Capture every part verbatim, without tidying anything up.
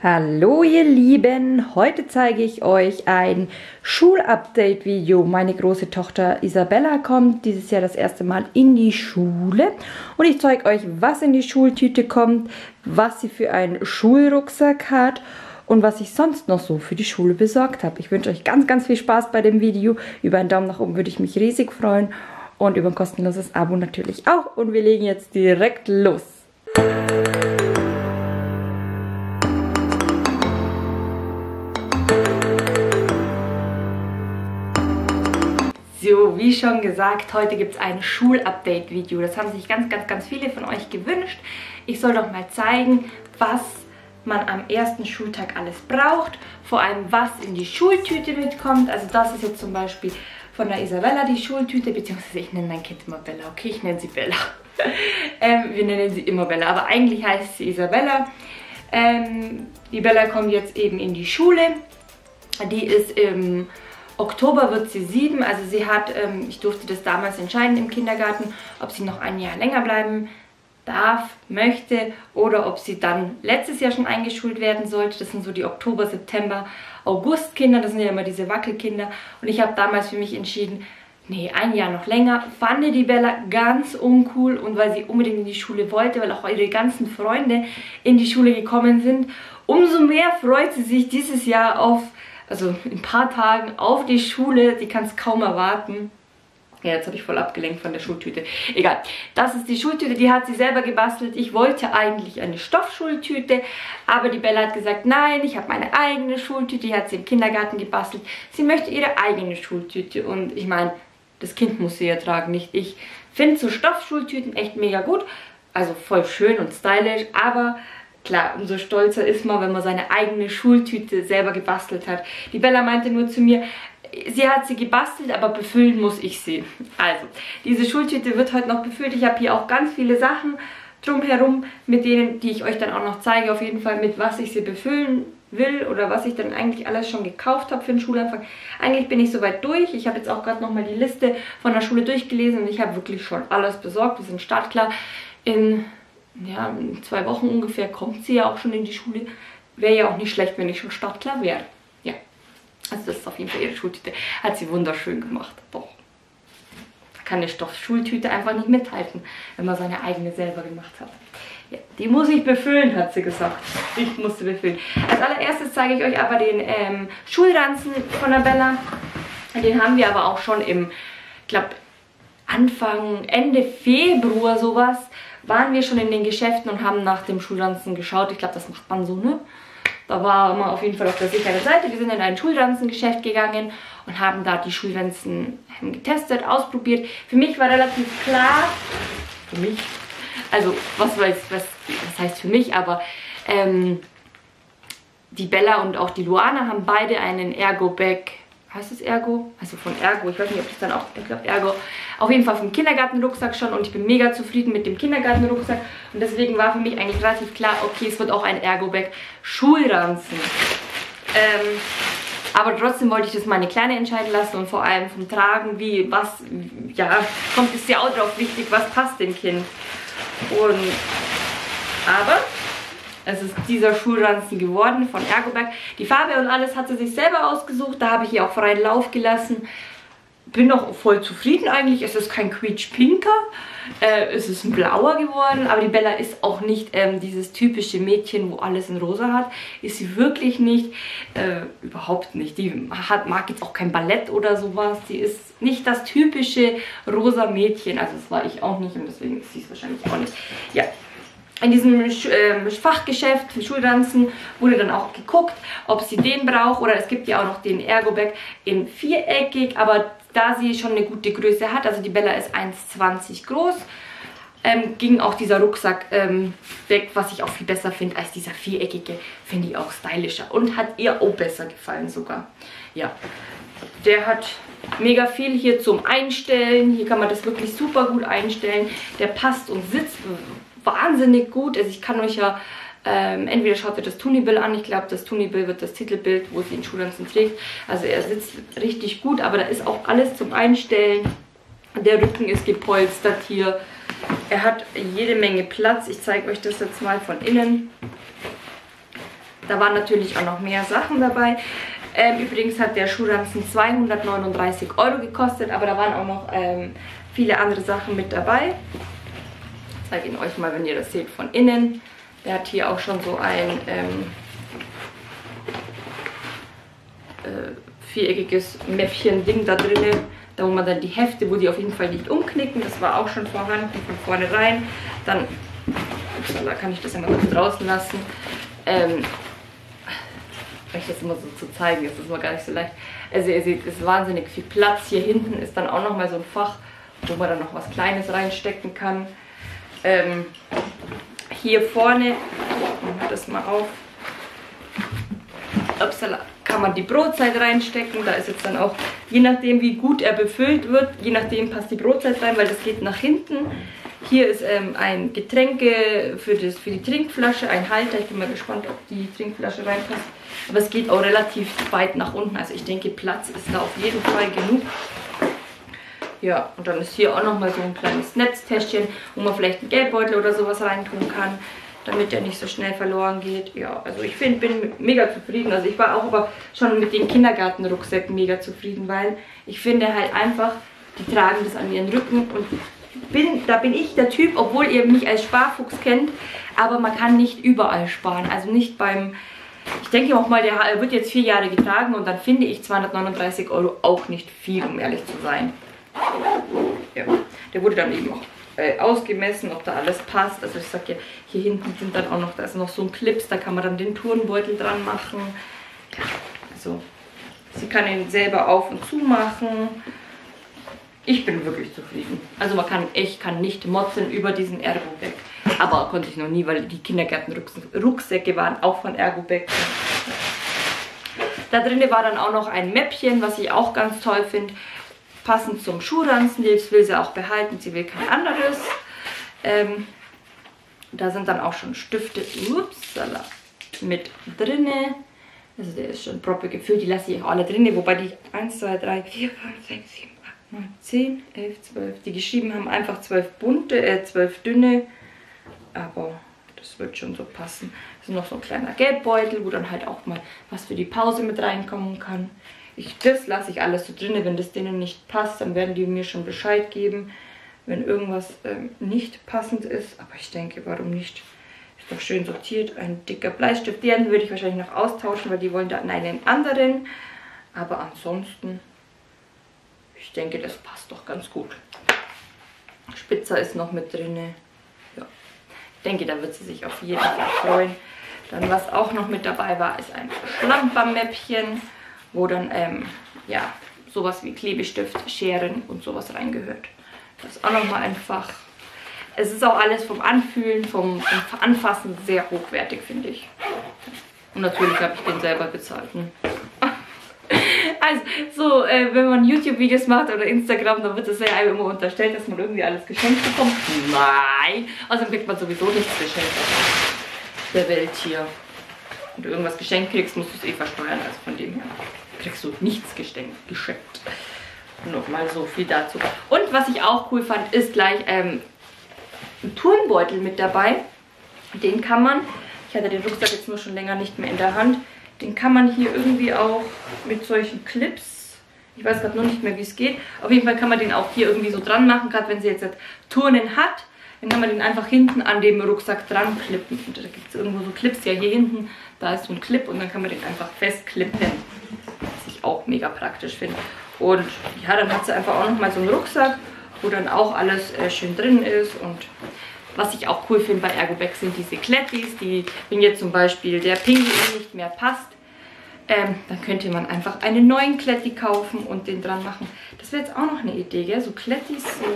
Hallo ihr Lieben, heute zeige ich euch ein Schulupdate-Video. Meine große Tochter Isabella kommt dieses Jahr das erste Mal in die Schule und ich zeige euch, was in die Schultüte kommt, was sie für einen Schulrucksack hat und was ich sonst noch so für die Schule besorgt habe. Ich wünsche euch ganz, ganz viel Spaß bei dem Video. Über einen Daumen nach oben würde ich mich riesig freuen und über ein kostenloses Abo natürlich auch. Und wir legen jetzt direkt los. So, wie schon gesagt, heute gibt es ein Schulupdate-Video. Das haben sich ganz, ganz, ganz viele von euch gewünscht. Ich soll doch mal zeigen, was man am ersten Schultag alles braucht. Vor allem, was in die Schultüte mitkommt. Also das ist jetzt zum Beispiel von der Isabella die Schultüte, beziehungsweise ich nenne mein Kind immer Bella. Okay, ich nenne sie Bella. ähm, wir nennen sie immer Bella, aber eigentlich heißt sie Isabella. Ähm, die Bella kommt jetzt eben in die Schule. Die ist im Oktober wird sie sieben, also sie hat, ähm, ich durfte das damals entscheiden im Kindergarten, ob sie noch ein Jahr länger bleiben darf, möchte oder ob sie dann letztes Jahr schon eingeschult werden sollte. Das sind so die Oktober, September, August Kinder, das sind ja immer diese Wackelkinder. Und ich habe damals für mich entschieden, nee, ein Jahr noch länger, fand die Bella ganz uncool und weil sie unbedingt in die Schule wollte, weil auch ihre ganzen Freunde in die Schule gekommen sind, umso mehr freut sie sich dieses Jahr auf, also in ein paar Tagen auf die Schule, die kann es kaum erwarten. Ja, jetzt habe ich voll abgelenkt von der Schultüte. Egal, das ist die Schultüte, die hat sie selber gebastelt. Ich wollte eigentlich eine Stoffschultüte, aber die Bella hat gesagt, nein, ich habe meine eigene Schultüte, die hat sie im Kindergarten gebastelt. Sie möchte ihre eigene Schultüte und ich meine, das Kind muss sie ja tragen, nicht ich. Finde so Stoffschultüten echt mega gut, also voll schön und stylisch, aber klar, umso stolzer ist man, wenn man seine eigene Schultüte selber gebastelt hat. Die Bella meinte nur zu mir, sie hat sie gebastelt, aber befüllen muss ich sie. Also, diese Schultüte wird heute noch befüllt. Ich habe hier auch ganz viele Sachen drumherum, mit denen, die ich euch dann auch noch zeige, auf jeden Fall, mit was ich sie befüllen will oder was ich dann eigentlich alles schon gekauft habe für den Schulanfang. Eigentlich bin ich soweit durch. Ich habe jetzt auch gerade nochmal die Liste von der Schule durchgelesen und ich habe wirklich schon alles besorgt. Wir sind startklar. In Ja, in zwei Wochen ungefähr kommt sie ja auch schon in die Schule. Wäre ja auch nicht schlecht, wenn ich schon startklar wäre. Ja, also das ist auf jeden Fall ihre Schultüte. Hat sie wunderschön gemacht. Doch. Da kann eine Stoffschultüte einfach nicht mithalten, wenn man seine eigene selber gemacht hat. Ja, die muss ich befüllen, hat sie gesagt. Ich musste befüllen. Als allererstes zeige ich euch aber den ähm, Schulranzen von der Bella. Den haben wir aber auch schon im, ich glaube, Anfang, Ende Februar sowas. Waren wir schon in den Geschäften und haben nach dem Schulranzen geschaut. Ich glaube, das macht man so, ne? Da war man auf jeden Fall auf der sicheren Seite. Wir sind in ein Schulranzengeschäft gegangen und haben da die Schulranzen getestet, ausprobiert. Für mich war relativ klar, für mich, also was weiß, was, was heißt für mich, aber ähm, die Bella und auch die Luana haben beide einen ErgoBag. Heißt es Ergo? Also von Ergo. Ich weiß nicht, ob das dann auch... Ich glaube Ergo. Auf jeden Fall vom Kindergartenrucksack schon. Und ich bin mega zufrieden mit dem Kindergartenrucksack. Und deswegen war für mich eigentlich relativ klar, okay, es wird auch ein ErgoBag Schulranzen. Ähm, aber trotzdem wollte ich das meine Kleine entscheiden lassen. Und vor allem vom Tragen, wie, was... Ja, kommt es ja auch drauf wichtig, was passt dem Kind. Und... Aber... Es ist dieser Schulranzen geworden von ErgoBag. Die Farbe und alles hat sie sich selber ausgesucht. Da habe ich ihr auch freien Lauf gelassen. Bin noch voll zufrieden eigentlich. Es ist kein quietschpinker. Äh, es ist ein blauer geworden. Aber die Bella ist auch nicht ähm, dieses typische Mädchen, wo alles in rosa hat. Ist sie wirklich nicht. Äh, überhaupt nicht. Die hat, mag jetzt auch kein Ballett oder sowas. Sie ist nicht das typische rosa Mädchen. Also das war ich auch nicht und deswegen ist sie es wahrscheinlich auch nicht. Ja. In diesem äh, Fachgeschäft für Schulranzen wurde dann auch geguckt, ob sie den braucht oder es gibt ja auch noch den ErgoBag in viereckig, aber da sie schon eine gute Größe hat, also die Bella ist eins zwanzig groß, ähm, ging auch dieser Rucksack ähm, weg, was ich auch viel besser finde als dieser viereckige, finde ich auch stylischer und hat ihr auch besser gefallen sogar. Ja, der hat mega viel hier zum Einstellen, hier kann man das wirklich super gut einstellen, der passt und sitzt wahnsinnig gut. Also ich kann euch ja ähm, entweder schaut ihr das Tunibill an, ich glaube das Tunibill wird das Titelbild, wo sie den Schulranzen trägt. Also er sitzt richtig gut, aber da ist auch alles zum Einstellen. Der Rücken ist gepolstert hier. Er hat jede Menge Platz. Ich zeige euch das jetzt mal von innen. Da waren natürlich auch noch mehr Sachen dabei. Ähm, übrigens hat der Schuhranzen zweihundertneununddreißig Euro gekostet, aber da waren auch noch ähm, viele andere Sachen mit dabei. Ich zeige ihn euch mal, wenn ihr das seht, von innen. Der hat hier auch schon so ein ähm, äh, viereckiges Mäffchen-Ding da drin. Da wo man dann die Hefte, wo die auf jeden Fall nicht umknicken. Das war auch schon vorhanden, von vorne rein. Dann da kann ich das immer noch draußen lassen. Ähm, ich das immer so zu zeigen, das ist mal gar nicht so leicht. Also ihr seht, es ist wahnsinnig viel Platz. Hier hinten ist dann auch nochmal so ein Fach, wo man dann noch was Kleines reinstecken kann. Ähm, hier vorne, machen wir das mal auf, upsala, kann man die Brotzeit reinstecken. Da ist jetzt dann auch, je nachdem wie gut er befüllt wird, je nachdem passt die Brotzeit rein, weil das geht nach hinten. Hier ist ähm, ein Getränke für, das, für die Trinkflasche, ein Halter. Ich bin mal gespannt, ob die Trinkflasche reinpasst. Aber es geht auch relativ weit nach unten. Also ich denke, Platz ist da auf jeden Fall genug. Ja, und dann ist hier auch nochmal so ein kleines Netztäschchen, wo man vielleicht einen Geldbeutel oder sowas reintun kann, damit der nicht so schnell verloren geht. Ja, also ich find, bin mega zufrieden. Also ich war auch aber schon mit den Kindergartenrucksäcken mega zufrieden, weil ich finde halt einfach, die tragen das an ihren Rücken und Bin, da bin ich der Typ, obwohl ihr mich als Sparfuchs kennt, aber man kann nicht überall sparen. Also nicht beim, ich denke auch mal, der wird jetzt vier Jahre getragen und dann finde ich zweihundertneununddreißig Euro auch nicht viel, um ehrlich zu sein. Ja, der wurde dann eben auch äh, ausgemessen, ob da alles passt. Also ich sag ja, hier hinten sind dann auch noch, da ist noch so ein Clips, da kann man dann den Turnbeutel dran machen. Ja, also sie kann ihn selber auf und zu machen. Ich bin wirklich zufrieden. Also man kann, ich kann nicht motzen über diesen ErgoBag. Aber konnte ich noch nie, weil die Kindergartenrucksäcke waren auch von ErgoBag. Da drin war dann auch noch ein Mäppchen, was ich auch ganz toll finde. Passend zum Schuhranzen. Jetzt will sie auch behalten, sie will kein anderes. Ähm, da sind dann auch schon Stifte upsala, mit drinne. Also der ist schon proppe gefüllt. Die lasse ich auch alle drinne. Wobei die eins, zwei, drei, vier, fünf, sechs, sieben, acht, neun, zehn, elf, zwölf. Die geschrieben haben einfach zwölf bunte, äh, zwölf dünne. Aber das wird schon so passen. Das ist noch so ein kleiner Geldbeutel, wo dann halt auch mal was für die Pause mit reinkommen kann. Ich, das lasse ich alles so drin. Wenn das denen nicht passt, dann werden die mir schon Bescheid geben, wenn irgendwas ähm, nicht passend ist. Aber ich denke, warum nicht? Ist doch schön sortiert. Ein dicker Bleistift. Den würde ich wahrscheinlich noch austauschen, weil die wollen da einen anderen. Aber ansonsten, ich denke, das passt doch ganz gut. Spitzer ist noch mit drin. Ja. Ich denke, da wird sie sich auf jeden Fall freuen. Dann, was auch noch mit dabei war, ist ein Schlampermäppchen, wo dann ähm, ja, sowas wie Klebestift, Scheren und sowas reingehört. Das ist auch nochmal ein Fach. Es ist auch alles vom Anfühlen, vom, vom Anfassen sehr hochwertig, finde ich. Und natürlich habe ich den selber bezahlt. Ne? Also, so, äh, wenn man YouTube-Videos macht oder Instagram, dann wird es ja immer unterstellt, dass man irgendwie alles geschenkt bekommt. Nein! Also kriegt man sowieso nichts geschenkt auf der Welt hier. Wenn du irgendwas geschenkt kriegst, musst du es eh versteuern. Also von dem her kriegst du nichts geschenkt. geschenkt. Nochmal so viel dazu. Und was ich auch cool fand, ist gleich ähm, ein Turnbeutel mit dabei. Den kann man, ich hatte den Rucksack jetzt nur schon länger nicht mehr in der Hand, den kann man hier irgendwie auch mit solchen Clips, ich weiß gerade nur nicht mehr, wie es geht, auf jeden Fall kann man den auch hier irgendwie so dran machen, gerade wenn sie jetzt Turnen hat, dann kann man den einfach hinten an dem Rucksack dran klippen. Und da gibt es irgendwo so Clips, ja hier hinten, da ist so ein Clip und dann kann man den einfach festklippen, was ich auch mega praktisch finde. Und ja, dann hat sie einfach auch nochmal so einen Rucksack, wo dann auch alles äh, schön drin ist. Und was ich auch cool finde bei ErgoBag sind diese Klettis, die, wenn jetzt zum Beispiel der Pinguin nicht mehr passt, ähm, dann könnte man einfach einen neuen Kletti kaufen und den dran machen. Das wäre jetzt auch noch eine Idee, gell? So Klettis so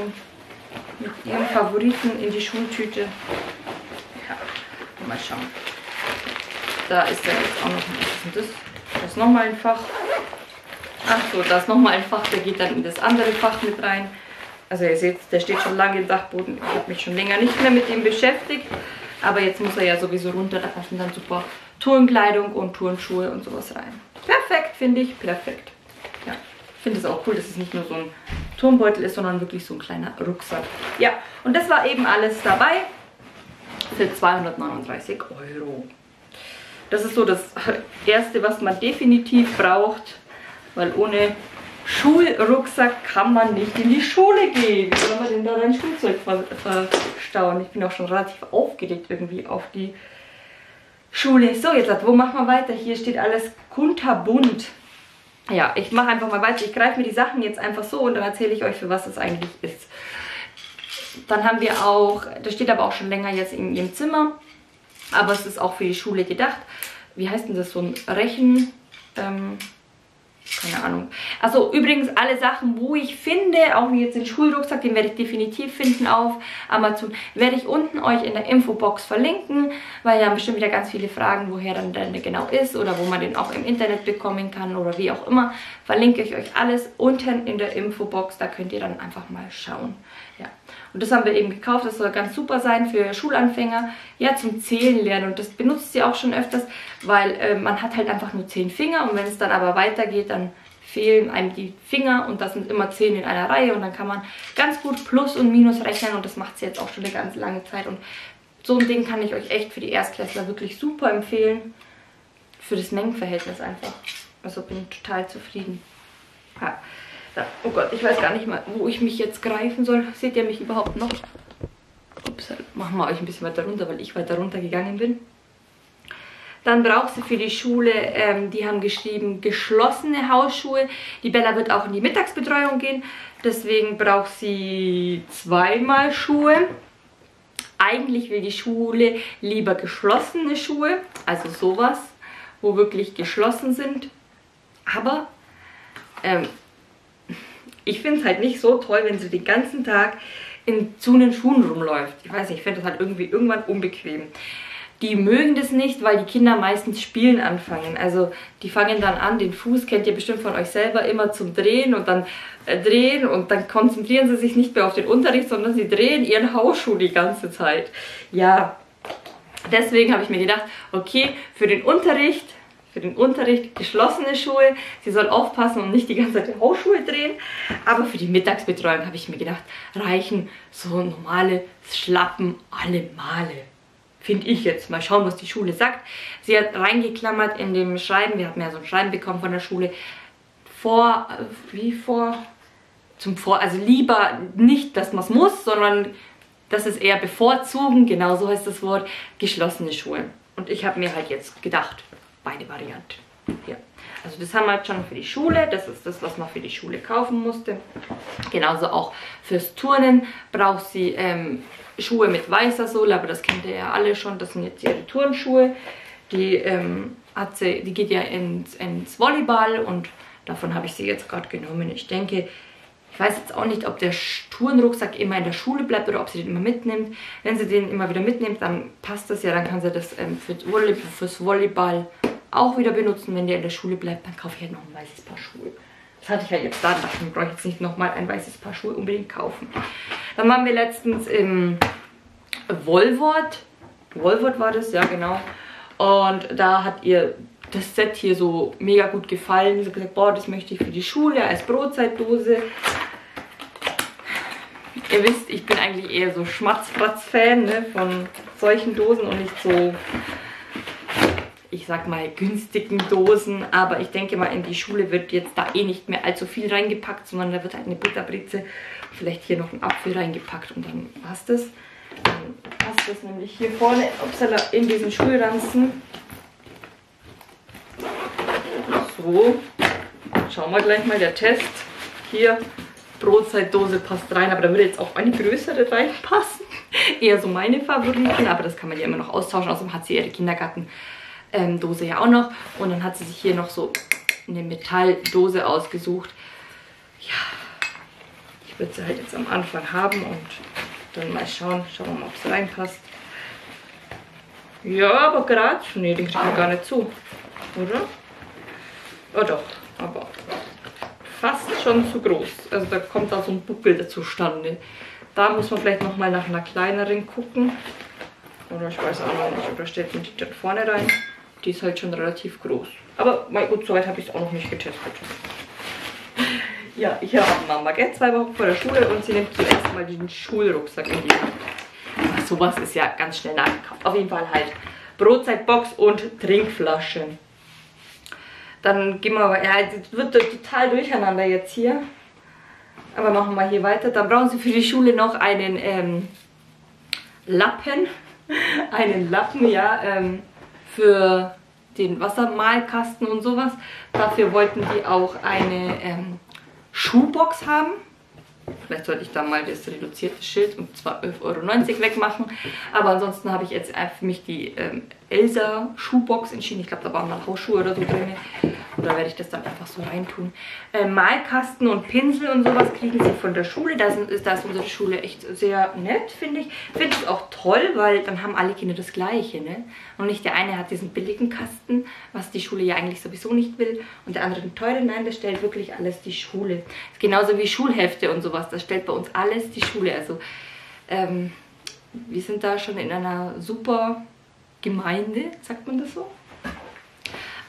mit ihren Favoriten in die Schultüte. Ja, mal schauen. Da ist ja jetzt auch noch ein bisschen das. Da ist nochmal ein Fach. Ach so, da ist nochmal ein Fach, der geht dann in das andere Fach mit rein. Also ihr seht, der steht schon lange im Dachboden. Ich habe mich schon länger nicht mehr mit dem beschäftigt. Aber jetzt muss er ja sowieso runter. Da passen dann super Turnkleidung und Turnschuhe und sowas rein. Perfekt, finde ich. Perfekt. Ja, ich finde es auch cool, dass es nicht nur so ein Turnbeutel ist, sondern wirklich so ein kleiner Rucksack. Ja, und das war eben alles dabei für zweihundertneununddreißig Euro. Das ist so das Erste, was man definitiv braucht, weil ohne Schulrucksack kann man nicht in die Schule gehen. Wie soll man denn da dein Schulzeug verstauen? Ich bin auch schon relativ aufgeregt irgendwie auf die Schule. So, jetzt, wo machen wir weiter? Hier steht alles kunterbunt. Ja, ich mache einfach mal weiter. Ich greife mir die Sachen jetzt einfach so und dann erzähle ich euch, für was das eigentlich ist. Dann haben wir auch, das steht aber auch schon länger jetzt in ihrem Zimmer, aber es ist auch für die Schule gedacht. Wie heißt denn das? So ein Rechen... Ähm, keine Ahnung. Also übrigens alle Sachen, wo ich finde, auch wie jetzt den Schulrucksack, den werde ich definitiv finden auf Amazon, werde ich unten euch in der Infobox verlinken, weil da bestimmt wieder ganz viele Fragen, woher dann der genau ist oder wo man den auch im Internet bekommen kann oder wie auch immer. Verlinke ich euch alles unten in der Infobox, da könnt ihr dann einfach mal schauen. Ja. Und das haben wir eben gekauft, das soll ganz super sein für Schulanfänger, ja, zum Zählen lernen, und das benutzt sie auch schon öfters, weil äh, man hat halt einfach nur zehn Finger, und wenn es dann aber weitergeht, dann fehlen einem die Finger und das sind immer zehn in einer Reihe, und dann kann man ganz gut Plus und Minus rechnen, und das macht sie jetzt auch schon eine ganz lange Zeit, und so ein Ding kann ich euch echt für die Erstklässler wirklich super empfehlen, für das Mengenverhältnis einfach, also bin ich total zufrieden. Ja. Oh Gott, ich weiß gar nicht mal, wo ich mich jetzt greifen soll. Seht ihr mich überhaupt noch? Ups, machen wir euch ein bisschen weiter runter, weil ich weiter runter gegangen bin. Dann braucht sie für die Schule, ähm, die haben geschrieben, geschlossene Hausschuhe. Die Bella wird auch in die Mittagsbetreuung gehen. Deswegen braucht sie zweimal Schuhe. Eigentlich will die Schule lieber geschlossene Schuhe. Also sowas, wo wirklich geschlossen sind. Aber... Ähm, ich finde es halt nicht so toll, wenn sie den ganzen Tag in zu den Schuhen rumläuft. Ich weiß nicht, ich finde das halt irgendwie irgendwann unbequem. Die mögen das nicht, weil die Kinder meistens spielen anfangen. Also die fangen dann an, den Fuß, kennt ihr bestimmt von euch selber, immer zum Drehen und dann äh, drehen. Und dann konzentrieren sie sich nicht mehr auf den Unterricht, sondern sie drehen ihren Hausschuh die ganze Zeit. Ja, deswegen habe ich mir gedacht, okay, für den Unterricht... Für den Unterricht geschlossene Schuhe. Sie soll aufpassen und nicht die ganze Zeit die Hausschuhe drehen. Aber für die Mittagsbetreuung habe ich mir gedacht, reichen so normale Schlappen alle Male. Finde ich jetzt. Mal schauen, was die Schule sagt. Sie hat reingeklammert in dem Schreiben. Wir haben ja so ein Schreiben bekommen von der Schule. Vor, wie vor, zum Vor, also lieber nicht, dass man es muss, sondern dass es eher bevorzugen, genau so heißt das Wort, geschlossene Schuhe. Und ich habe mir halt jetzt gedacht, beide Varianten. Ja. Also das haben wir jetzt schon für die Schule. Das ist das, was man für die Schule kaufen musste. Genauso auch fürs Turnen braucht sie ähm, Schuhe mit weißer Sohle. Aber das kennt ihr ja alle schon. Das sind jetzt ihre Turnschuhe. Die, ähm, hat sie, die geht ja ins, ins Volleyball. Und davon habe ich sie jetzt gerade genommen. Ich denke, ich weiß jetzt auch nicht, ob der Turnrucksack immer in der Schule bleibt oder ob sie den immer mitnimmt. Wenn sie den immer wieder mitnimmt, dann passt das ja. Dann kann sie das ähm, fürs Volley- fürs Volleyball auch wieder benutzen. Wenn der in der Schule bleibt, dann kaufe ich halt noch ein weißes Paar Schuhe. Das hatte ich ja jetzt da, dachte ich, brauche ich jetzt nicht nochmal ein weißes Paar Schuhe unbedingt kaufen. Dann waren wir letztens im Woolworth. Woolworth war das, ja genau. Und da hat ihr das Set hier so mega gut gefallen. Sie hat gesagt, boah, das möchte ich für die Schule als Brotzeitdose. Ihr wisst, ich bin eigentlich eher so Schmatzfratz-Fan, ne, von solchen Dosen und nicht so... ich sag mal, günstigen Dosen, aber ich denke mal, in die Schule wird jetzt da eh nicht mehr allzu viel reingepackt, sondern da wird halt eine Butterbreze, vielleicht hier noch ein Apfel reingepackt und dann passt es. Dann passt es nämlich hier vorne, upsala, in diesen Schulranzen. So, schauen wir gleich mal, der Test. Hier, Brotzeitdose passt rein, aber da würde jetzt auch eine größere reinpassen. Eher so meine Favoriten, aber das kann man ja immer noch austauschen, außerdem hat sie ihre Kindergarten Dose ja auch noch, und dann hat sie sich hier noch so eine Metalldose ausgesucht. Ja, ich würde sie halt jetzt am Anfang haben und dann mal schauen, schauen wir mal, ob es reinpasst. Ja, aber gerade, nee, den kriegen wir gar nicht zu, oder? Ja doch, aber fast schon zu groß, also da kommt da so ein Buckel zustande. Da muss man vielleicht nochmal nach einer kleineren gucken, oder ich weiß auch noch nicht, oder stellt man die dort vorne rein. Die ist halt schon relativ groß. Aber mein Gott, soweit habe ich es auch noch nicht getestet. Ja, ich habe Mama, gell? Zwei Wochen vor der Schule, und sie nimmt zuerst mal den Schulrucksack in die Hand. Sowas ist ja ganz schnell nachgekauft. Auf jeden Fall halt Brotzeitbox und Trinkflasche. Dann gehen wir, ja, es wird total durcheinander jetzt hier. Aber machen wir hier weiter. Dann brauchen sie für die Schule noch einen ähm, Lappen. einen Lappen, ja, ähm, für den Wassermalkasten und sowas. Dafür wollten die auch eine ähm, Schuhbox haben. Vielleicht sollte ich da mal das reduzierte Schild um zwölf Euro neunzig wegmachen. Aber ansonsten habe ich jetzt für mich die ähm, Elsa-Schuhbox entschieden. Ich glaube, da waren mal Hausschuhe oder so drin. Oder werde ich das dann einfach so reintun. Äh, Malkasten und Pinsel und sowas kriegen sie von der Schule. Da ist, da ist unsere Schule echt sehr nett, finde ich. Finde ich auch toll, weil dann haben alle Kinder das Gleiche, ne? Und nicht der eine hat diesen billigen Kasten, was die Schule ja eigentlich sowieso nicht will. Und der andere den teuren. Nein, das stellt wirklich alles die Schule. Das ist genauso wie Schulhefte und sowas. Das stellt bei uns alles die Schule. Also ähm, wir sind da schon in einer super Gemeinde, sagt man das so?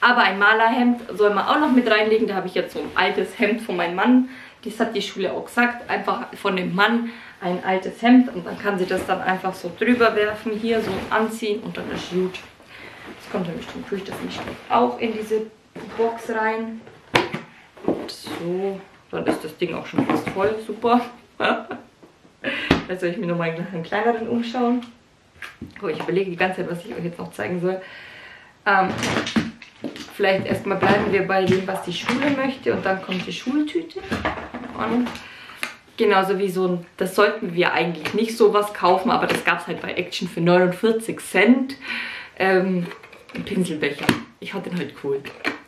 Aber ein Malerhemd soll man auch noch mit reinlegen. Da habe ich jetzt so ein altes Hemd von meinem Mann. Das hat die Schule auch gesagt. Einfach von dem Mann ein altes Hemd. Und dann kann sie das dann einfach so drüber werfen. Hier so anziehen und dann ist gut. Das kommt dann bestimmt durch. Das nicht auch in diese Box rein. Und so. Dann ist das Ding auch schon fast voll. Super. Jetzt soll ich mir nochmal einen kleineren umschauen. Oh, ich überlege die ganze Zeit, was ich euch jetzt noch zeigen soll. Ähm... Vielleicht erstmal bleiben wir bei dem, was die Schule möchte, und dann kommt die Schultüte. Und genauso wie so ein, das sollten wir eigentlich nicht sowas kaufen, aber das gab es halt bei Action für neunundvierzig Cent. Ähm, ein Pinselbecher. Ich fand den halt cool.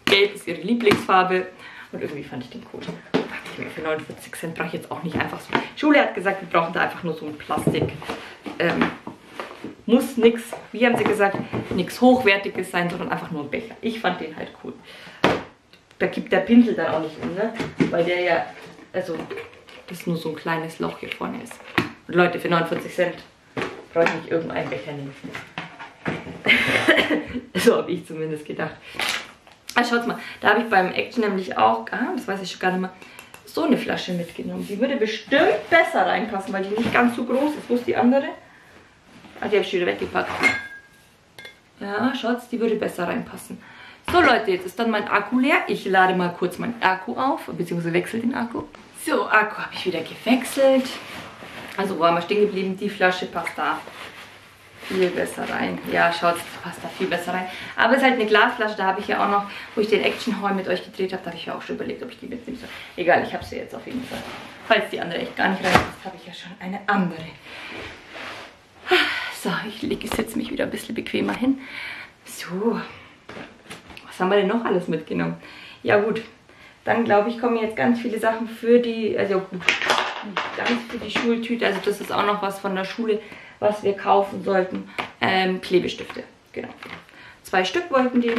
Gelb ist ihre Lieblingsfarbe und irgendwie fand ich den cool. Für neunundvierzig Cent brauche ich jetzt auch nicht einfach so. Die Schule hat gesagt, wir brauchen da einfach nur so ein Plastik. Ähm, Muss nichts, wie haben sie gesagt, nichts Hochwertiges sein, sondern einfach nur ein Becher. Ich fand den halt cool. Da gibt der Pinsel dann auch nicht um, ne? Weil der ja, also, das nur so ein kleines Loch hier vorne ist. Und Leute, für neunundvierzig Cent brauche ich nicht irgendeinen Becher nehmen. So habe ich zumindest gedacht. Ah, schaut mal, da habe ich beim Action nämlich auch, ah, das weiß ich schon gar nicht mehr, so eine Flasche mitgenommen. Die würde bestimmt besser reinpassen, weil die nicht ganz so groß ist. Wo ist die andere? Ah, die habe ich wieder weggepackt. Ja, schaut's, die würde besser reinpassen. So Leute, jetzt ist dann mein Akku leer. Ich lade mal kurz meinen Akku auf, beziehungsweise wechsle den Akku. So, Akku habe ich wieder gewechselt. Also, wo haben wir stehen geblieben? Die Flasche passt da viel besser rein. Ja, schaut's, passt da viel besser rein. Aber es ist halt eine Glasflasche, da habe ich ja auch noch, wo ich den Action Haul mit euch gedreht habe, da habe ich ja auch schon überlegt, ob ich die mitnehmen soll. Egal, ich habe sie jetzt auf jeden Fall. Falls die andere echt gar nicht reinpasst, habe ich ja schon eine andere. So, ich lege, setze mich wieder ein bisschen bequemer hin. So, was haben wir denn noch alles mitgenommen? Ja gut, dann glaube ich, kommen jetzt ganz viele Sachen für die, also ganz für die Schultüte. Also das ist auch noch was von der Schule, was wir kaufen sollten. Ähm, Klebestifte, genau. Zwei Stück wollten die,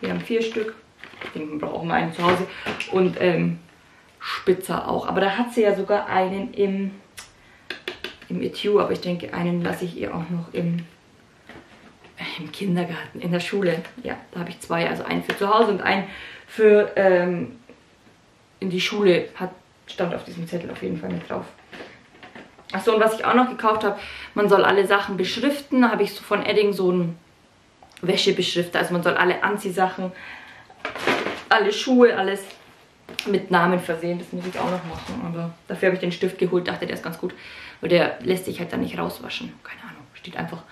wir haben vier Stück. Ich denke, man braucht auch mal einen zu Hause. Und ähm, Spitzer auch, aber da hat sie ja sogar einen im... im Etui, aber ich denke, einen lasse ich ihr auch noch im, im Kindergarten, in der Schule. Ja, da habe ich zwei, also einen für zu Hause und einen für ähm, in die Schule. Hat, stand auf diesem Zettel auf jeden Fall mit drauf. Achso, und was ich auch noch gekauft habe, man soll alle Sachen beschriften. Da habe ich so von Edding so einen Wäschebeschrifter. Also man soll alle Anziehsachen, alle Schuhe, alles mit Namen versehen. Das muss ich auch noch machen, aber dafür habe ich den Stift geholt, dachte, der ist ganz gut, weil der lässt sich halt dann nicht rauswaschen. Keine Ahnung, steht einfach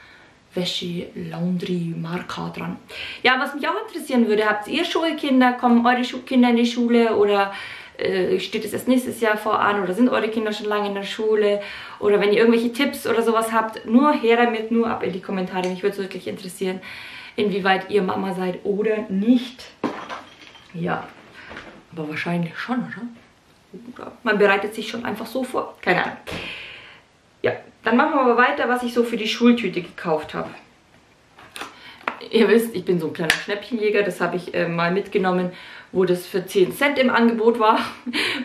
Wäsche, Laundry, Marker dran. Ja, was mich auch interessieren würde, habt ihr Schulkinder, kommen eure Kinder in die Schule oder äh, steht es erst nächstes Jahr voran oder sind eure Kinder schon lange in der Schule? Oder wenn ihr irgendwelche Tipps oder sowas habt, nur her damit, nur ab in die Kommentare. Mich würde es wirklich interessieren, inwieweit ihr Mama seid oder nicht. Ja. Aber wahrscheinlich schon, oder? Man bereitet sich schon einfach so vor. Keine Ahnung. Ja, dann machen wir aber weiter, was ich so für die Schultüte gekauft habe. Ihr wisst, ich bin so ein kleiner Schnäppchenjäger. Das habe ich äh, mal mitgenommen, wo das für zehn Cent im Angebot war.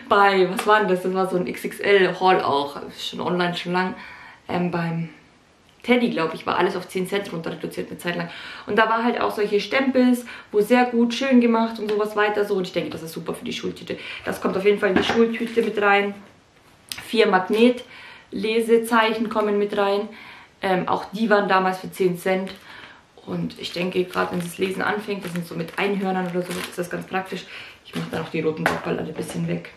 Bei, was war denn das? Das war so ein X X L-Haul auch. Schon online, schon lang. Ähm, beim Teddy, glaube ich, war alles auf zehn Cent runter reduziert eine Zeit lang. Und da war halt auch solche Stempels, wo sehr gut, schön gemacht und sowas weiter so. Und ich denke, das ist super für die Schultüte. Das kommt auf jeden Fall in die Schultüte mit rein. Vier Magnetlesezeichen kommen mit rein. Ähm, auch die waren damals für zehn Cent. Und ich denke, gerade wenn sie das Lesen anfängt, das sind so mit Einhörnern oder so, ist das ganz praktisch. Ich mache dann auch die roten Bockball alle ein bisschen weg.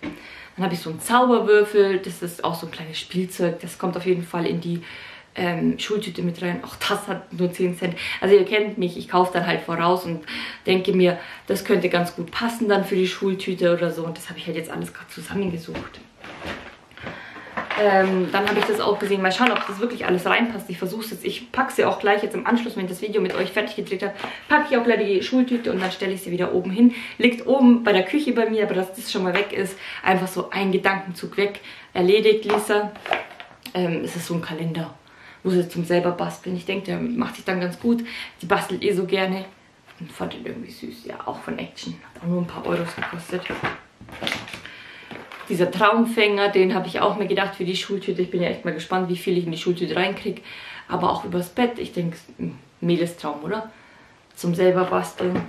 Dann habe ich so einen Zauberwürfel, das ist auch so ein kleines Spielzeug. Das kommt auf jeden Fall in die ähm, Schultüte mit rein. Auch das hat nur zehn Cent. Also ihr kennt mich, ich kaufe dann halt voraus und denke mir, das könnte ganz gut passen dann für die Schultüte oder so. Und das habe ich halt jetzt alles gerade zusammengesucht. Ähm, dann habe ich das auch gesehen. Mal schauen, ob das wirklich alles reinpasst. Ich versuche es jetzt. Ich packe sie auch gleich jetzt im Anschluss, wenn ich das Video mit euch fertig gedreht habe, packe ich auch gleich die Schultüte und dann stelle ich sie wieder oben hin. Liegt oben bei der Küche bei mir, aber dass das schon mal weg ist, einfach so ein Gedankenzug weg. Erledigt, Lisa. Ähm, es ist so ein Kalender. Muss jetzt zum selber basteln. Ich denke, der macht sich dann ganz gut. Die bastelt eh so gerne. Und fand den irgendwie süß. Ja, auch von Action. Hat auch nur ein paar Euros gekostet. Dieser Traumfänger, den habe ich auch mir gedacht für die Schultüte. Ich bin ja echt mal gespannt, wie viel ich in die Schultüte reinkriege. Aber auch übers Bett. Ich denke, Mädelstraum, oder? Zum selber basteln.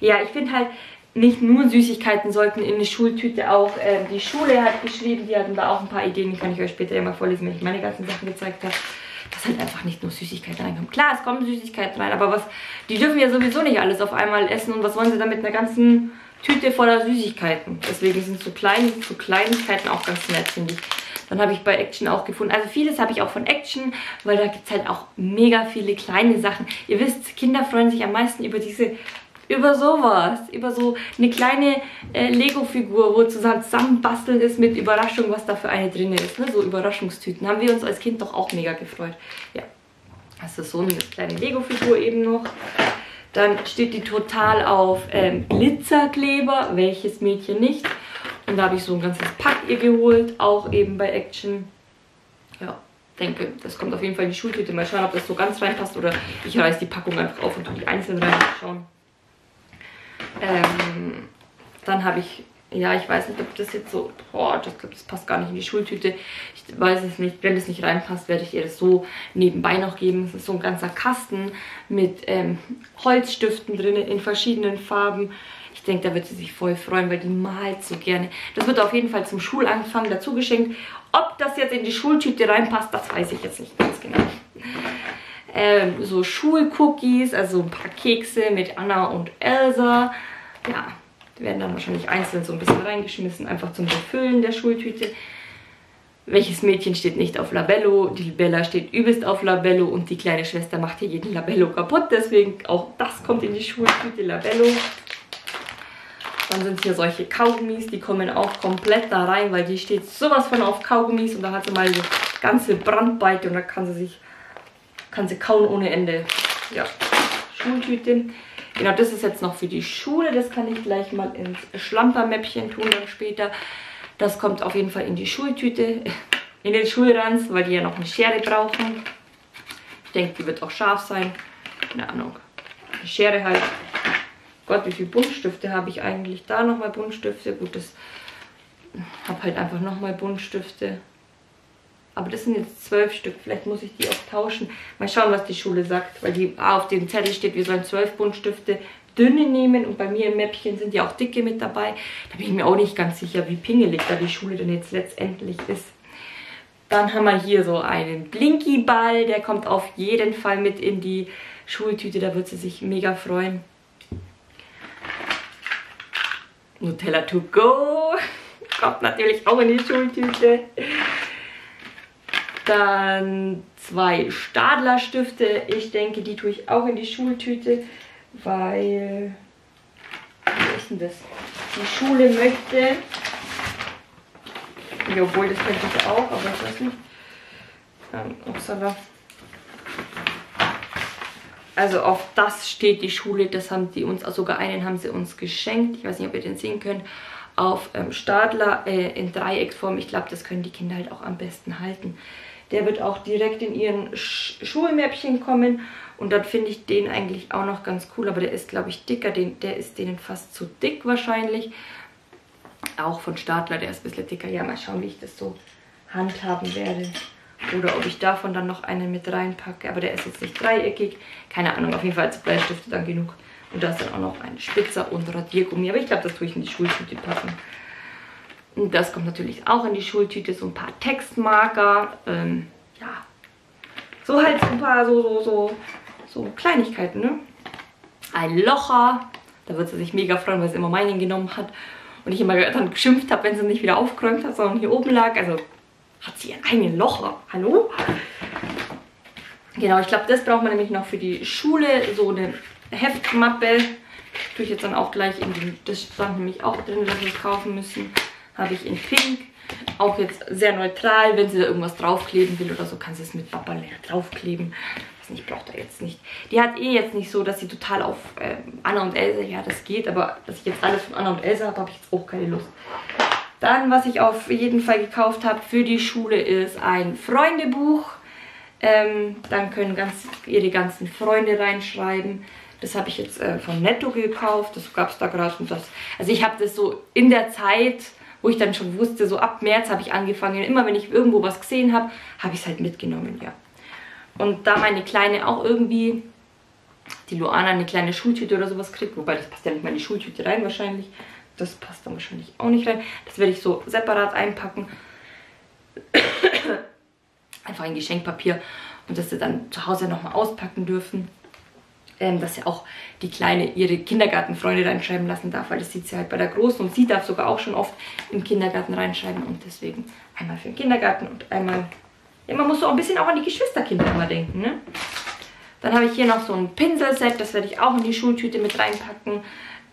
Ja, ich finde halt, nicht nur Süßigkeiten sollten in die Schultüte, auch äh, die Schule hat geschrieben. Die hatten da auch ein paar Ideen. Die kann ich euch später ja mal vorlesen, wenn ich meine ganzen Sachen gezeigt habe. Dass halt einfach nicht nur Süßigkeiten reinkommen. Klar, es kommen Süßigkeiten rein, aber was, die dürfen ja sowieso nicht alles auf einmal essen. Und was wollen sie dann mit einer ganzen Tüte voller Süßigkeiten? Deswegen sind so, klein, so Kleinigkeiten auch ganz nett, finde ich. Dann habe ich bei Action auch gefunden. Also vieles habe ich auch von Action, weil da gibt es halt auch mega viele kleine Sachen. Ihr wisst, Kinder freuen sich am meisten über diese, über sowas. Über so eine kleine äh, Lego-Figur, wo zusammen zusammenbasteln ist mit Überraschung, was da für eine drin ist. Ne? So Überraschungstüten. Haben wir uns als Kind doch auch mega gefreut. Ja, das ist so eine kleine Lego-Figur eben noch. Dann steht die total auf ähm, Glitzerkleber, welches Mädchen nicht. Und da habe ich so ein ganzes Pack ihr geholt, auch eben bei Action. Ja, denke, das kommt auf jeden Fall in die Schultüte. Mal schauen, ob das so ganz reinpasst oder ich reiße die Packung einfach auf und tue die einzeln rein. Schauen. Ähm, dann habe ich, ja, ich weiß nicht, ob das jetzt so, boah, das, das passt gar nicht in die Schultüte. Ich weiß es nicht, wenn es nicht reinpasst, werde ich ihr das so nebenbei noch geben. Es ist so ein ganzer Kasten mit ähm, Holzstiften drin in verschiedenen Farben. Ich denke, da wird sie sich voll freuen, weil die malt so gerne. Das wird auf jeden Fall zum Schulanfang dazu geschenkt. Ob das jetzt in die Schultüte reinpasst, das weiß ich jetzt nicht ganz genau. Ähm, so Schulcookies, also ein paar Kekse mit Anna und Elsa. Ja, die werden dann wahrscheinlich einzeln so ein bisschen reingeschmissen, einfach zum Befüllen der Schultüte. Welches Mädchen steht nicht auf Labello? Die Bella steht übelst auf Labello und die kleine Schwester macht hier jeden Labello kaputt. Deswegen auch das kommt in die Schultüte, Labello. Dann sind hier solche Kaugummis, die kommen auch komplett da rein, weil die steht sowas von auf Kaugummis und da hat sie mal die ganze Brandweite und da kann sie sich, kann sie kauen ohne Ende. Ja, Schultüte. Genau, das ist jetzt noch für die Schule. Das kann ich gleich mal ins Schlampermäppchen tun dann später. Das kommt auf jeden Fall in die Schultüte, in den Schulranz, weil die ja noch eine Schere brauchen. Ich denke, die wird auch scharf sein. Keine Ahnung. Eine Schere halt. Gott, wie viele Buntstifte habe ich eigentlich? Da nochmal Buntstifte. Gut, das habe halt einfach nochmal Buntstifte. Aber das sind jetzt zwölf Stück. Vielleicht muss ich die auch tauschen. Mal schauen, was die Schule sagt. Weil die auf dem Zettel steht, wir sollen zwölf Buntstifte dünne nehmen. Und bei mir im Mäppchen sind ja auch dicke mit dabei. Da bin ich mir auch nicht ganz sicher, wie pingelig da die Schule denn jetzt letztendlich ist. Dann haben wir hier so einen Blinky-Ball. Der kommt auf jeden Fall mit in die Schultüte. Da wird sie sich mega freuen. Nutella to go. Kommt natürlich auch in die Schultüte. Dann zwei Staedtler Stifte. Ich denke, die tue ich auch in die Schultüte, weil... Wie ist denn das? Die Schule möchte... Ja, obwohl, das könnte ich auch, aber ich weiß nicht. Dann, upsala. Also auf das steht die Schule. Das haben die uns, sogar einen haben sie uns geschenkt. Ich weiß nicht, ob ihr den sehen könnt. Auf ähm, Staedtler äh, in Dreiecksform. Ich glaube, das können die Kinder halt auch am besten halten. Der wird auch direkt in ihren Sch Schulmäppchen kommen. Und dann finde ich den eigentlich auch noch ganz cool. Aber der ist, glaube ich, dicker. Den, der ist denen fast zu dick wahrscheinlich. Auch von Staedtler, der ist ein bisschen dicker. Ja, mal schauen, wie ich das so handhaben werde. Oder ob ich davon dann noch einen mit reinpacke. Aber der ist jetzt nicht dreieckig. Keine Ahnung, auf jeden Fall als Bleistifte dann genug. Und da ist dann auch noch ein Spitzer und Radiergummi. Aber ich glaube, das tue ich in die Schultüte packen. Und das kommt natürlich auch in die Schultüte. So ein paar Textmarker. Ähm, ja. So halt so ein paar so, so, so, so Kleinigkeiten, ne? Ein Locher, da wird sie sich mega freuen, weil sie immer meinen genommen hat und ich immer dann geschimpft habe, wenn sie nicht wieder aufgeräumt hat, sondern hier oben lag. Also hat sie ihren eigenen Locher. Hallo? Genau, ich glaube, das braucht man nämlich noch für die Schule, so eine Heftmappe. Tue ich jetzt dann auch gleich in den, das stand nämlich auch drin, dass wir es kaufen müssen. Habe ich in Pink. Auch jetzt sehr neutral, wenn sie da irgendwas draufkleben will oder so, kann sie es mit Papa leer draufkleben. Ich weiß nicht, braucht er jetzt nicht. Die hat eh jetzt nicht so, dass sie total auf äh, Anna und Elsa, ja das geht, aber dass ich jetzt alles von Anna und Elsa habe, habe ich jetzt auch keine Lust. Dann, was ich auf jeden Fall gekauft habe für die Schule, ist ein Freundebuch. Ähm, dann können ganz, ihre ganzen Freunde reinschreiben. Das habe ich jetzt äh, von Netto gekauft. Das gab es da gerade. Also ich habe das so in der Zeit, wo ich dann schon wusste, so ab März habe ich angefangen. Immer wenn ich irgendwo was gesehen habe, habe ich es halt mitgenommen, ja. Und da meine Kleine auch irgendwie, die Luana, eine kleine Schultüte oder sowas kriegt. Wobei, das passt ja nicht mal in die Schultüte rein wahrscheinlich. Das passt dann wahrscheinlich auch nicht rein. Das werde ich so separat einpacken. Einfach in Geschenkpapier. Und dass sie dann zu Hause nochmal auspacken dürfen. Ähm, dass sie auch die Kleine ihre Kindergartenfreunde reinschreiben lassen darf, weil das sieht sie halt bei der Großen. Und sie darf sogar auch schon oft im Kindergarten reinschreiben. Und deswegen einmal für den Kindergarten und einmal... Ja, man muss so ein bisschen auch an die Geschwisterkinder immer denken, ne? Dann habe ich hier noch so ein Pinselset. Das werde ich auch in die Schultüte mit reinpacken.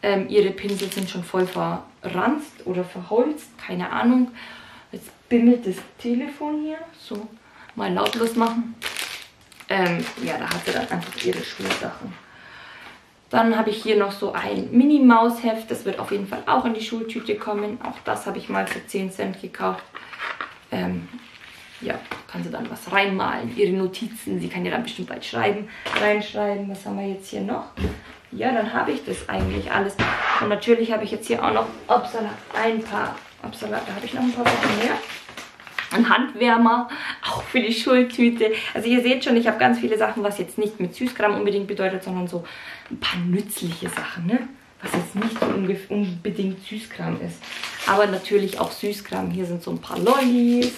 Ähm, ihre Pinsel sind schon voll verranzt oder verholzt. Keine Ahnung. Jetzt bimmelt das Telefon hier. So, mal lautlos machen. Ähm, ja, da hat sie dann einfach ihre Schulsachen. Dann habe ich hier noch so ein Mini-Maus-Heft. Das wird auf jeden Fall auch in die Schultüte kommen. Auch das habe ich mal für zehn Cent gekauft. Ähm, ja, kann sie dann was reinmalen. Ihre Notizen, sie kann ja dann bestimmt bald schreiben. Reinschreiben, was haben wir jetzt hier noch? Ja, dann habe ich das eigentlich alles. Und natürlich habe ich jetzt hier auch noch, upsala, ein paar, upsala, da habe ich noch ein paar Sachen mehr. Ein Handwärmer, auch für die Schultüte. Also ihr seht schon, ich habe ganz viele Sachen, was jetzt nicht mit Süßkram unbedingt bedeutet, sondern so ein paar nützliche Sachen, ne? Was jetzt nicht so unbedingt Süßkram ist. Aber natürlich auch Süßkram. Hier sind so ein paar Lollis.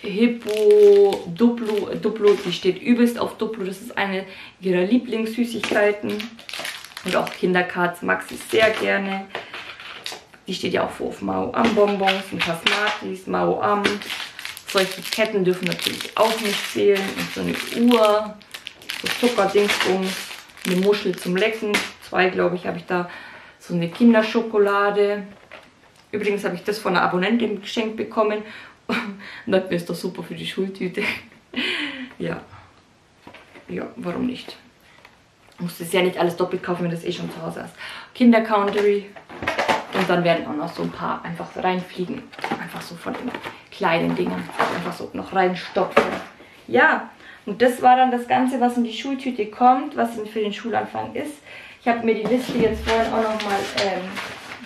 Hippo, Duplo, Duplo, die steht übelst auf Duplo. Das ist eine ihrer Lieblingssüßigkeiten. Und auch Kinderkarts mag sie sehr gerne. Die steht ja auch vor auf Mao Am Bonbons, ein paar Smarties, Mao Am. Solche Ketten dürfen natürlich auch nicht fehlen. Und so eine Uhr, so Zuckerdingsbums, eine Muschel zum Lecken. Zwei, glaube ich, habe ich da. So eine Kinderschokolade. Übrigens habe ich das von einer Abonnentin geschenkt bekommen. Und das ist doch super für die Schultüte. Ja. Ja, warum nicht? Du musst es ja nicht alles doppelt kaufen, wenn du das eh schon zu Hause hast. Kindercountery. Und dann werden auch noch so ein paar einfach reinfliegen. Einfach so von den kleinen Dingen. Einfach so noch reinstopfen. Ja, und das war dann das Ganze, was in die Schultüte kommt, was für den Schulanfang ist. Ich habe mir die Liste jetzt vorhin auch nochmal ähm,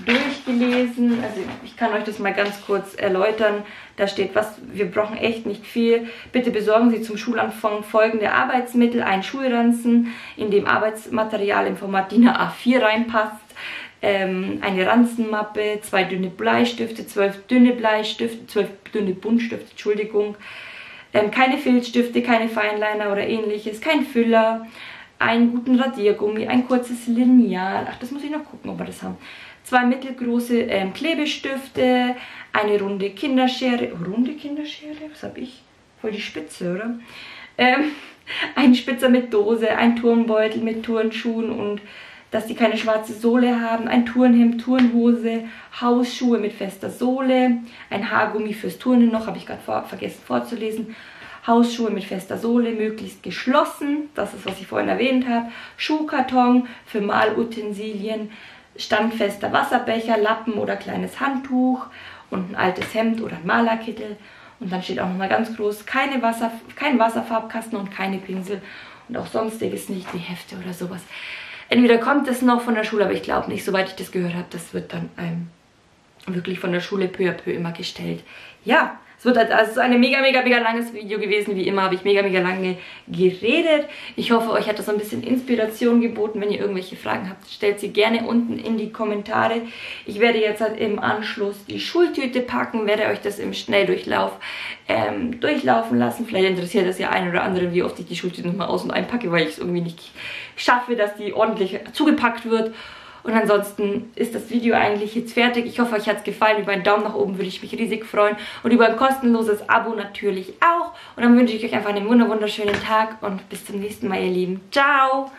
durchgelesen. Also ich kann euch das mal ganz kurz erläutern. Da steht, was wir brauchen echt nicht viel. Bitte besorgen Sie zum Schulanfang folgende Arbeitsmittel. Ein Schulranzen, in dem Arbeitsmaterial im Format D I N A A vier reinpasst. Eine Ranzenmappe, zwei dünne Bleistifte, zwölf dünne Bleistifte, zwölf dünne Buntstifte, Entschuldigung. Ähm, keine Filzstifte, keine Feinliner oder ähnliches, kein Füller, einen guten Radiergummi, ein kurzes Lineal. Ach, das muss ich noch gucken, ob wir das haben. Zwei mittelgroße ähm, Klebestifte, eine runde Kinderschere. Runde Kinderschere? Was habe ich? Voll die Spitze, oder? Ähm, ein Spitzer mit Dose, ein Turnbeutel mit Turnschuhen und dass die keine schwarze Sohle haben, ein Turnhemd, Turnhose, Hausschuhe mit fester Sohle, ein Haargummi fürs Turnen noch, habe ich gerade vor, vergessen vorzulesen, Hausschuhe mit fester Sohle, möglichst geschlossen, das ist, was ich vorhin erwähnt habe, Schuhkarton für Malutensilien, standfester Wasserbecher, Lappen oder kleines Handtuch und ein altes Hemd oder ein Malerkittel. Und dann steht auch nochmal ganz groß, keine Wasser, kein Wasserfarbkasten und keine Pinsel und auch sonstiges nicht, wie Hefte oder sowas. Entweder kommt es noch von der Schule, aber ich glaube nicht, soweit ich das gehört habe, das wird dann ähm, wirklich von der Schule peu à peu immer gestellt. Ja, Es wird also, also ein mega, mega, mega langes Video gewesen. Wie immer habe ich mega, mega lange geredet. Ich hoffe, euch hat das ein bisschen Inspiration geboten. Wenn ihr irgendwelche Fragen habt, stellt sie gerne unten in die Kommentare. Ich werde jetzt halt im Anschluss die Schultüte packen, werde euch das im Schnelldurchlauf ähm, durchlaufen lassen. Vielleicht interessiert das ja einen oder anderen, wie oft ich die Schultüte nochmal aus- und einpacke, weil ich es irgendwie nicht schaffe, dass die ordentlich zugepackt wird. Und ansonsten ist das Video eigentlich jetzt fertig. Ich hoffe, euch hat es gefallen. Über einen Daumen nach oben würde ich mich riesig freuen. Und über ein kostenloses Abo natürlich auch. Und dann wünsche ich euch einfach einen wunderschönen Tag. Und bis zum nächsten Mal, ihr Lieben. Ciao!